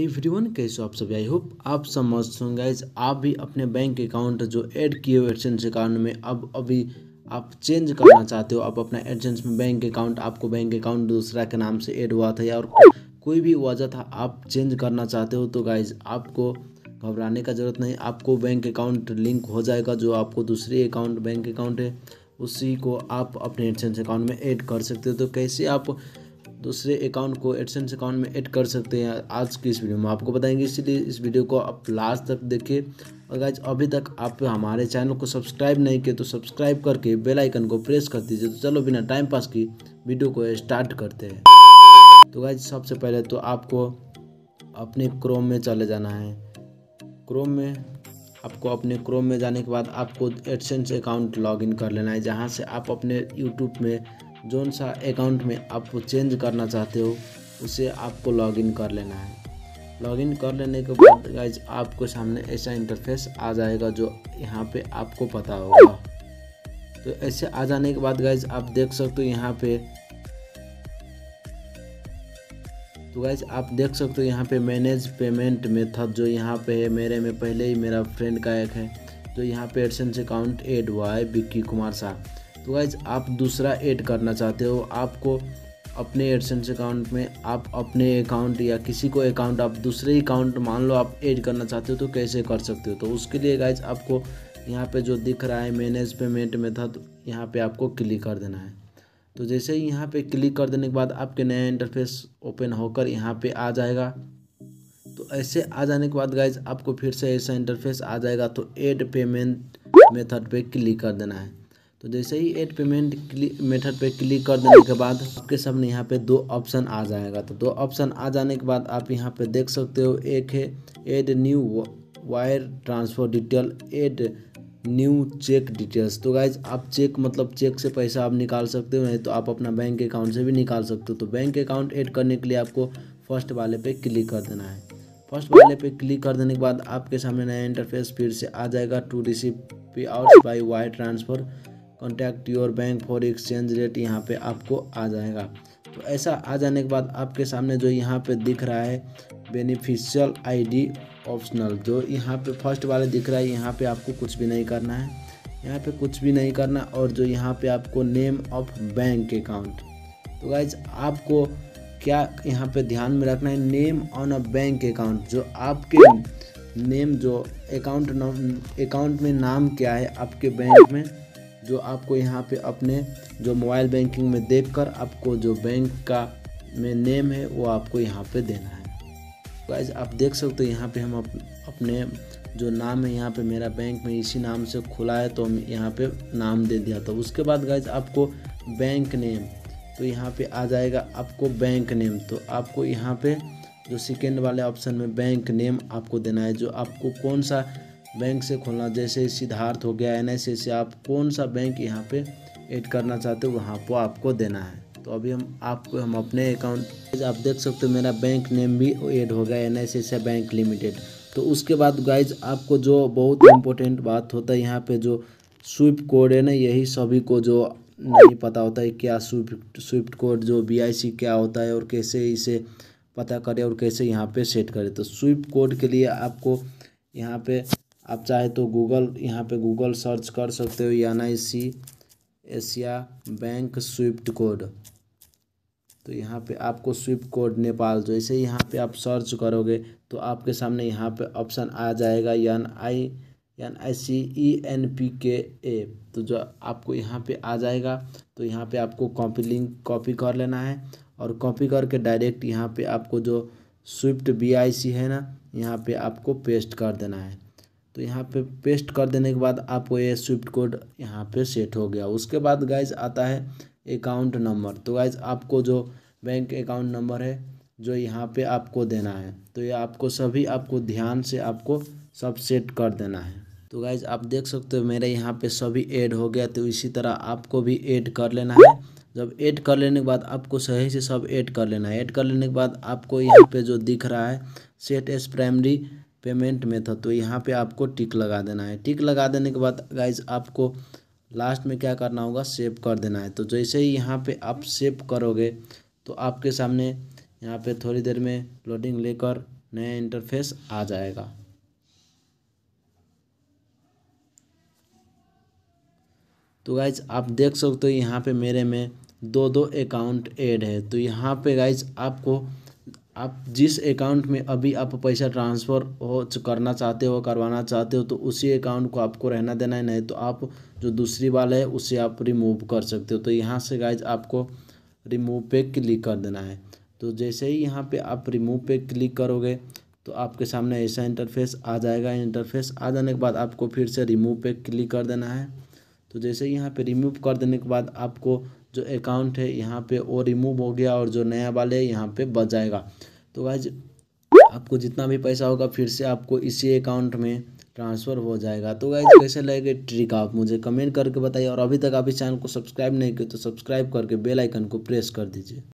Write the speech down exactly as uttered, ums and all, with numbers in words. Everyone कैसे आप सभी, आई होप आप समझ होंगे गाइज। आप भी अपने बैंक अकाउंट जो ऐड किए हो एडसेंस अकाउंट में, अब अभी आप चेंज करना चाहते हो, आप अपना एडसेंस में बैंक अकाउंट, आपको बैंक अकाउंट दूसरा के नाम से ऐड हुआ था या और कोई भी वजह था, आप चेंज करना चाहते हो तो गाइज आपको घबराने का ज़रूरत नहीं। आपको बैंक अकाउंट लिंक हो जाएगा, जो आपको दूसरे अकाउंट बैंक अकाउंट है उसी को आप अपने एडसेंस अकाउंट में ऐड कर सकते हो। तो कैसे आप दूसरे अकाउंट को एडसेंस अकाउंट में ऐड कर सकते हैं, आज की इस वीडियो में आपको बताएंगे, इसलिए इस वीडियो को आप लास्ट तक देखिए। और गाइज अभी तक आप हमारे चैनल को सब्सक्राइब नहीं किए तो सब्सक्राइब करके बेल आइकन को प्रेस कर दीजिए। तो चलो बिना टाइम पास की वीडियो को स्टार्ट करते हैं। तो गाइज सबसे पहले तो आपको अपने क्रोम में चले जाना है। क्रोम में आपको अपने क्रोम में जाने के बाद आपको एडसेंस अकाउंट लॉगिन कर लेना है, जहाँ से आप अपने यूट्यूब में जोन सा अकाउंट में आप चेंज करना चाहते हो उसे आपको लॉगिन कर लेना है। लॉगिन कर लेने के बाद गाइज आपको सामने ऐसा इंटरफेस आ जाएगा जो यहाँ पे आपको पता होगा। तो ऐसे आ जाने के बाद गाइज आप देख सकते हो यहाँ पे तो गाइज आप देख सकते हो यहाँ पे मैनेज पेमेंट मेथड जो यहाँ पे है, मेरे में पहले ही मेरा फ्रेंड का एक है जो यहाँ पे एडसेंस अकाउंट ऐड हुआ है, विक्की कुमार साहब। तो गाइज आप दूसरा ऐड करना चाहते हो, आपको अपने एडसेंस अकाउंट में आप अपने अकाउंट या किसी को अकाउंट आप दूसरे अकाउंट मान लो आप ऐड करना चाहते हो तो कैसे कर सकते हो। तो उसके लिए गाइज आपको यहाँ पे जो दिख रहा है मैनेज पेमेंट मेथड, यहाँ पे आपको क्लिक कर देना है। तो जैसे ही यहाँ पे क्लिक कर देने के बाद आपके नया इंटरफेस ओपन होकर यहाँ पर आ जाएगा। तो ऐसे आ जाने के बाद गाइज आपको फिर से ऐसा इंटरफेस आ जाएगा, तो ऐड पेमेंट मेथड पर क्लिक कर देना है। तो जैसे ही ऐड पेमेंट मेथड पे क्लिक कर देने के बाद आपके सामने यहाँ पे दो ऑप्शन आ जाएगा। तो दो ऑप्शन आ जाने के बाद आप यहाँ पे देख सकते हो, एक है add new wire transfer detail, add new cheque details. तो गाइज आप चेक मतलब चेक से पैसा आप निकाल सकते हो, नहीं तो आप अपना बैंक अकाउंट से भी निकाल सकते हो। तो बैंक अकाउंट ऐड करने के लिए आपको फर्स्ट वाले पे क्लिक कर देना है। फर्स्ट वाले पे क्लिक कर देने के बाद आपके सामने नया इंटरफेस फिर से आ जाएगा। टू रिसीव पे out by wire transfer contact your bank for exchange rate, यहाँ पे आपको आ जाएगा। तो ऐसा आ जाने के बाद आपके सामने जो यहाँ पे दिख रहा है बेनिफिशियल आईडी ऑप्शनल, जो यहाँ पे फर्स्ट वाले दिख रहा है, यहाँ पे आपको कुछ भी नहीं करना है, यहाँ पे कुछ भी नहीं करना। और जो यहाँ पे आपको नेम ऑफ बैंक अकाउंट, तो गाइज आपको क्या यहाँ पे ध्यान में रखना है, name on a bank account, जो आपके नेम जो अकाउंट अकाउंट में नाम क्या है आपके बैंक में, जो आपको यहाँ पे अपने जो मोबाइल बैंकिंग में देखकर आपको जो बैंक का में नेम है वो आपको यहाँ पे देना है। गाइज आप देख सकते हो यहाँ पे हम अपने जो नाम है, यहाँ पे मेरा बैंक में इसी नाम से खुला है तो हम यहाँ पे नाम दे दिया। तो उसके बाद गाइज आपको बैंक नेम, तो यहाँ पे आ जाएगा आपको बैंक नेम। तो आपको यहाँ पे जो सेकेंड वाले ऑप्शन में बैंक नेम आपको देना है, जो आपको कौन सा बैंक से खोलना, जैसे सिद्धार्थ हो गया, एन एस से आप कौन सा बैंक यहाँ पे ऐड करना चाहते हो वहाँ पर आपको देना है। तो अभी हम आपको हम अपने अकाउंट आप देख सकते हो मेरा बैंक नेम भी ऐड हो गया, एन एस से बैंक लिमिटेड। तो उसके बाद गाइज आपको जो बहुत इम्पोर्टेंट बात होता है यहाँ पे जो स्विफ्ट कोड है ना, यही सभी को जो नहीं पता होता है क्या स्विफ्ट स्विफ्ट कोड जो बी आई सी क्या होता है और कैसे इसे पता करें और कैसे यहाँ पर सेट करें। तो स्विफ्ट कोड के लिए आपको यहाँ पर आप चाहे तो गूगल यहाँ पे गूगल सर्च कर सकते हो, या ना C Asia bank swift code. तो यहाँ पे आपको स्विफ्ट कोड नेपाल, जैसे यहाँ पे आप सर्च करोगे तो आपके सामने यहाँ पे ऑप्शन आ जाएगा N I N I C E N P K A. तो जो आपको यहाँ पे आ जाएगा तो यहाँ पे आपको कॉपी लिंक कॉपी कर लेना है और कॉपी करके डायरेक्ट यहाँ पे आपको जो स्विफ्ट बी आई सी है ना, यहाँ पे आपको पेस्ट कर देना है। तो यहाँ पे पेस्ट कर देने के बाद आपको ये स्विफ्ट कोड यहाँ पे सेट हो गया। उसके बाद गाइज आता है अकाउंट नंबर। तो गाइज आपको जो बैंक अकाउंट नंबर है जो यहाँ पे आपको देना है, तो ये आपको सभी आपको ध्यान से आपको सब सेट कर देना है। तो गाइज आप देख सकते हो मेरे यहाँ पे सभी ऐड हो गया। तो इसी तरह आपको भी ऐड कर लेना है। जब ऐड कर लेने के बाद आपको सही से सब ऐड कर लेना है। ऐड कर लेने के बाद आपको यहाँ पे जो दिख रहा है set as primary payment method, तो यहाँ पे आपको टिक लगा देना है। टिक लगा देने के बाद गाइज आपको लास्ट में क्या करना होगा, सेव कर देना है। तो जैसे ही यहाँ पे आप सेव करोगे तो आपके सामने यहाँ पे थोड़ी देर में लोडिंग लेकर नया इंटरफेस आ जाएगा। तो गाइज आप देख सकते हो यहाँ पे मेरे में दो दो अकाउंट ऐड है। तो यहाँ पे गाइज आपको आप जिस अकाउंट में अभी आप पैसा ट्रांसफ़र हो करना चाहते हो करवाना चाहते हो तो उसी अकाउंट को आपको रहना देना है, नहीं तो आप जो दूसरी वाला है उसे आप रिमूव कर सकते हो। तो यहाँ से गाइज आपको रिमूव पे क्लिक कर देना है। तो जैसे ही यहाँ पे आप रिमूव पे क्लिक करोगे तो आपके सामने ऐसा इंटरफेस आ जाएगा। इंटरफेस आ जाने के बाद आपको फिर से रिमूव पे क्लिक कर देना है। तो जैसे ही यहाँ पे रिमूव कर देने के बाद आपको जो अकाउंट है यहाँ पे वो रिमूव हो गया और जो नया वाले है यहाँ पे बच जाएगा। तो गाइज आपको जितना भी पैसा होगा फिर से आपको इसी अकाउंट में ट्रांसफ़र हो जाएगा। तो गाइज कैसे लगेगा ट्रिक आप मुझे कमेंट करके बताइए, और अभी तक आप इस चैनल को सब्सक्राइब नहीं किया तो सब्सक्राइब करके बेल आइकन को प्रेस कर दीजिए।